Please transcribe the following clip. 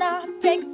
cannot take